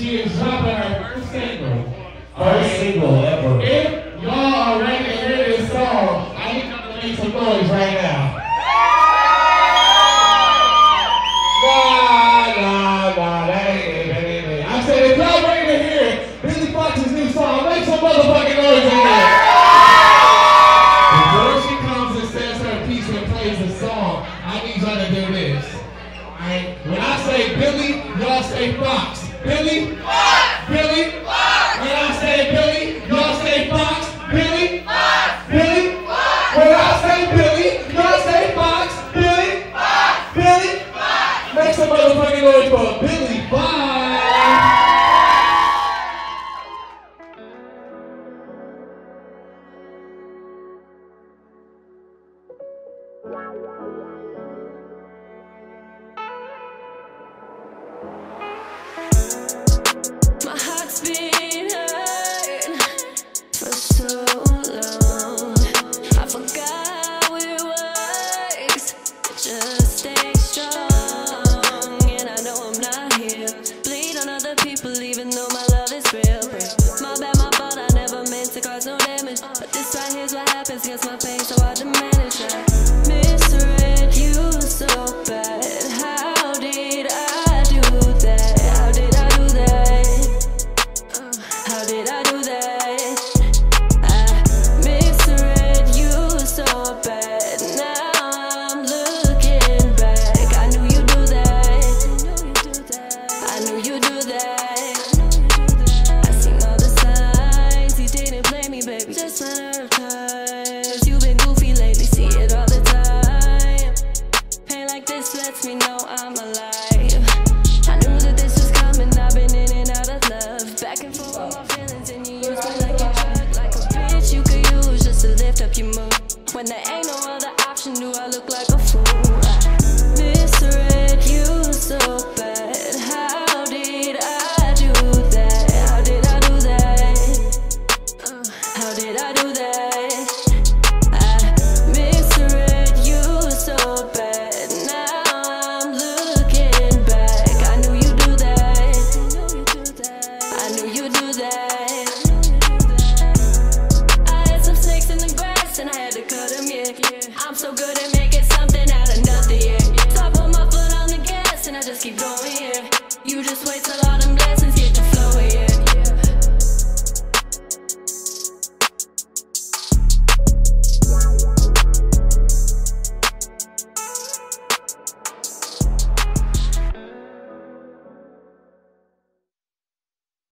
She is dropping her first single. First single ever. If y'all already hear this song, I need y'all to make some noise right now. Nah, that ain't it. I said, if y'all ready to hear it, Billi Foxx's new song, make some motherfucking noise in there. Before she comes and says her piece and plays the song, I need y'all to do this. Alright? When I say Billi, y'all say Foxx. Billi? Foxx! Billi? Foxx! When I say Billi, y'all say Foxx. Billi? Foxx! Billi? Foxx! When I say Billi, y'all say Foxx. Billi? Foxx! Billi? Foxx! Make some motherfucking noise for Billi Foxx! Just stay strong, and I know I'm not here. Bleed on other people, leave